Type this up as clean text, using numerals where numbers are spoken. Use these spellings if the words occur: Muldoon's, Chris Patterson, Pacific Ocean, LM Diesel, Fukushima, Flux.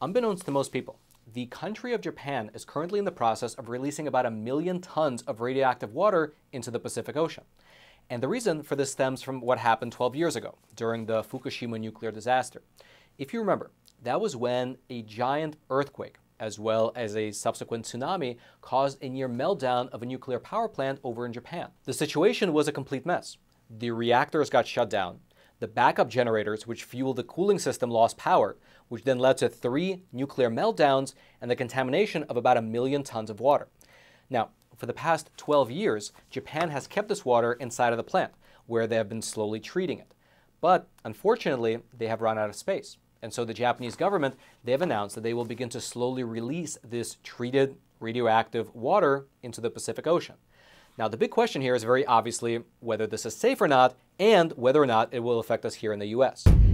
Unbeknownst to most people, the country of Japan is currently in the process of releasing about 1 million tons of radioactive water into the Pacific Ocean. And the reason for this stems from what happened 12 years ago during the Fukushima nuclear disaster. If you remember, that was when a giant earthquake, as well as a subsequent tsunami, caused a near meltdown of a nuclear power plant over in Japan. The situation was a complete mess. The reactors got shut down. The backup generators, which fueled the cooling system, lost power, which then led to 3 nuclear meltdowns and the contamination of about 1 million tons of water. Now, for the past 12 years, Japan has kept this water inside of the plant, where they have been slowly treating it. But unfortunately, they have run out of space. And so the Japanese government, they have announced that they will begin to slowly release this treated radioactive water into the Pacific Ocean. Now, the big question here is very obviously whether this is safe or not, and whether or not it will affect us here in the US.